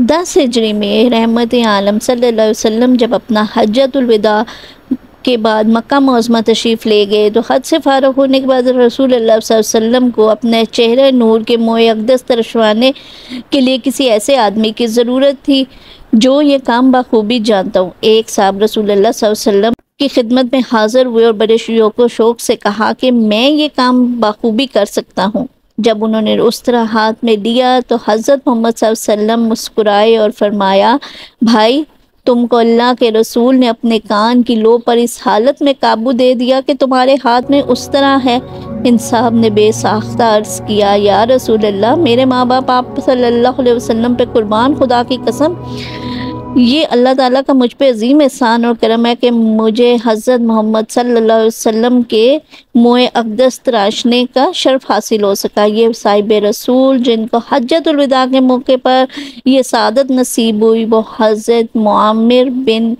10 हिजरी में रहमत आलम सल्लल्लाहु अलैहि वसल्लम जब अपना हज्जतुलविदा के बाद मक्का मुअज़्ज़मा तशरीफ़ ले गए तो हज से फ़ारिग़ होने के बाद रसूल अल्लाह सल्लल्लाहु अलैहि वसल्लम को अपने चेहरे नूर के मोए अक़दस तरशवाने के लिए किसी ऐसे आदमी की ज़रूरत थी जो ये काम बखूबी जानता हूँ। एक साहब रसूल अल्लाह सल्लल्लाहु अलैहि वसल्लम की खिदमत में हाज़िर हुए और बड़े शौक़ से कहा कि मैं ये काम बखूबी कर सकता हूँ। जब उन्होंने उस तरह हाथ में लिया तो हजरत मोहम्मद सल्लल्लाहु अलैहि वसल्लम मुस्कुराए और फरमाया, भाई तुमको अल्लाह के रसूल ने अपने कान की लो पर इस हालत में काबू दे दिया कि तुम्हारे हाथ में उस तरह है। इन साहब ने बेसाख्ता अर्ज़ किया, या रसूल अल्लाह, मेरे माँ बाप आप सल्लल्लाहु अलैहि वसल्लम पे कुर्बान, खुदा की कसम ये अल्लाह ताला का मुझ पर अजीम एहसान और करम है कि मुझे हज़रत मोहम्मद सल्लल्लाहु अलैहि वसल्लम के मोए अक़दस तराशने का शर्फ हासिल हो सका। ये साहिब रसूल जिनको हज्जतुलविदा के मौके पर यह सादत नसीब हुई वो हजरत मुअमिर बिन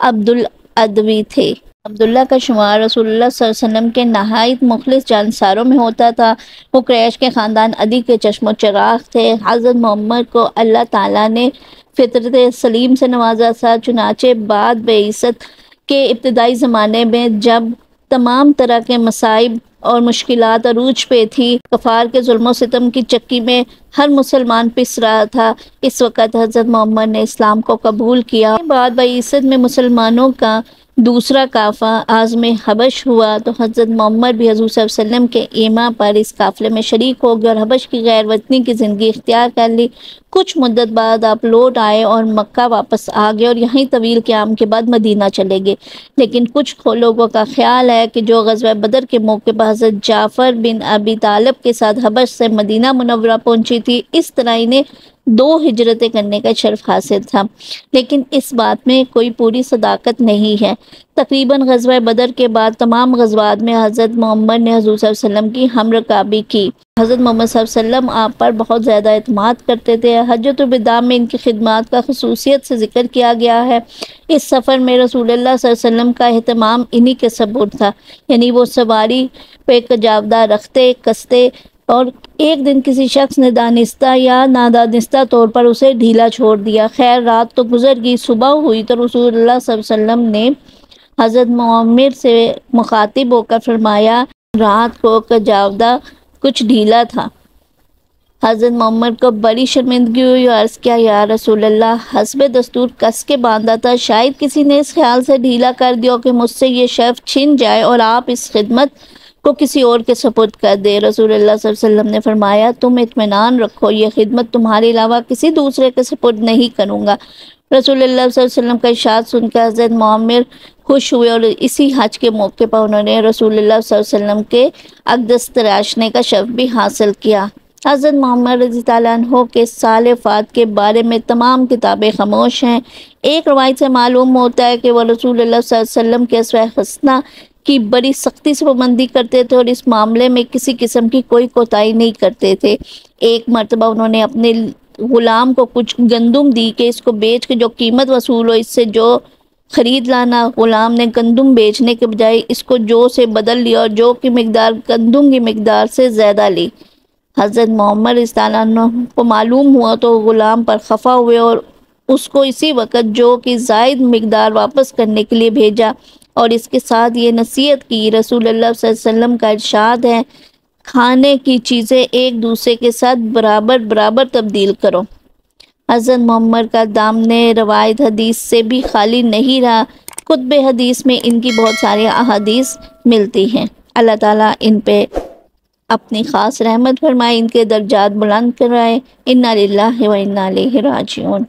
अब्दुल अदवी थे। अब्दुल्ला का शुमार रसूलुल्लाह सल्लल्लाहु अलैहि वसल्लम के नहायत मुखलिस जानसारों में होता था। वो कुरैश के ख़ानदान अदी के चश्मो चराग़ थे। हज़रत मोहम्मद को अल्लाह ताला ने फ़ितरत सलीम से नवाजा था। चुनाचे बाद बेइसत के इब्तदाई ज़माने में जब तमाम तरह के मसाइब और मुश्किलात अरूज पे थी, कफ़ार के जुल्मों सितम की चक्की में हर मुसलमान पिस रहा था, इस वक्त हज़रत मोहम्मद ने इस्लाम को कबूल किया। बाद बेइसत में मुसलमानों का दूसरा काफ़ा आज़म हबश हुआ तो हज़रत मोहम्मद भी हजूर वसल्लम के ईमा पर इस काफ़िले में शरीक हो गए और हबश की गैर वतनी की ज़िंदगी इख्तियार कर ली। कुछ मुद्दत बाद आप लौट आए और मक्का वापस आ गए और यहीं तवील क़याम के बाद मदीना चले गए। लेकिन कुछ लोगों का ख्याल है कि जो ग़ज़वा-ए-बदर के मौके पर हजरत जाफर बिन अबी तालब के साथ हबश से मदीना मुनव्वरा पहुँची थी, इस तरह इन्हें 2 हिजरतें करने का शर्फ हासिल था, लेकिन इस बात में कोई पूरी सदाकत नहीं है। तकरीबन ग़ज़वा-ए-बदर के बाद तमाम ग़ज़वात में हज़रत मोहम्मद ने हजूर सल्लल्लाहु अलैहि वसल्लम की हमरकाबी की। हज़रत मोहम्मद सल्लल्लाहु अलैहि वसल्लम आप पर बहुत ज़्यादा एतमाद करते थे। हज्जतुलविदा में इनकी खिदमत का खसूसियत से जिक्र किया गया है। इस सफ़र में रसूलुल्लाह सल्लल्लाहु अलैहि वसल्लम का एहतमाम इन्हीं के सबूत था, यानी वो सवारी पे कजावदा रखते कसते और एक दिन किसी शख्स ने दानिस्ता या नादानिस्ता तौर पर उसे ढीला छोड़ दिया। खैर रात तो गुजर गई, सुबह हुई तो रसूलुल्लाह सल्लल्लाहु अलैहि वसल्लम ने हज़रत मुअमिर से मुखातिब होकर फरमाया, रात को कजावदा कुछ ढीला था। हज़रत मोहम्मद को बड़ी शर्मिंदगी हुई और अर्ज़ किया, या रसूलल्लाह, हस्बे दस्तूर कस के बांधा था, शायद किसी ने इस ख्याल से ढीला कर दिया कि मुझसे ये शर्फ छिन जाए और आप इस खिदमत को किसी और के सपोर्ट कर दे। रसूलुल्लाह सल्लल्लाहु अलैहि वसल्लम ने फरमाया, तुम इत्मीनान रखो, यह खिदमत तुम्हारे अलावा किसी दूसरे के सपोर्ट नहीं करूँगा। रसूलुल्लाह सल्लल्लाहु अलैहि वसल्लम का इरशाद सुनकर हज़रत मुअम्मिर खुश हुए और इसी हज के मौके पर उन्होंने रसूलुल्लाह सल्लल्लाहु अलैहि वसल्लम के अक़दस तराशने का शर्फ भी हासिल किया। हज़रत मोहम्मद रज़ी तआला अन्हु के साल वफ़ात के बारे में तमाम किताबें खामोश हैं। एक रवायत से मालूम होता है कि वह रसूलुल्लाह सल्लल्लाहु अलैहि वसल्लम के अस्वाए हस्ना की बड़ी सख्ती से पाबंदी करते थे और इस मामले में किसी किस्म की कोई कोताही नहीं करते थे। एक मरतबा उन्होंने अपने ग़ुलाम को कुछ गंदम दी कि इसको बेच के जो कीमत वसूल हो इससे जो ख़रीद लाना। ग़ुलाम ने गंदम बेचने के बजाय इसको जौ से बदल लिया और जौ की मकदार गंदम की मकदार से ज़्यादा ली। हज़रत मोहम्मद रज़ी तआला अन्हु को मालूम हुआ तो ग़ुलाम पर खफा हुए और उसको इसी वक्त जौ की ज़ायद मकदार वापस करने के लिए भेजा और इसके साथ ये नसीहत की। रसूलुल्लाह सल्लल्लाहु अलैहि वसल्लम का इरशाद है, खाने की चीज़ें एक दूसरे के साथ बराबर बराबर तब्दील करो। हज़रत मोहम्मद का दामने रवायत हदीस से भी खाली नहीं रहा। कुतबे हदीस में इनकी बहुत सारी अहादीस मिलती हैं। अल्लाह ताला इन पे अपनी ख़ास रहमत फरमाए, इनके दर्जात बुलंद कराए। इन्ना लिल्लाह वा इन्ना इलैहि राजिऊन।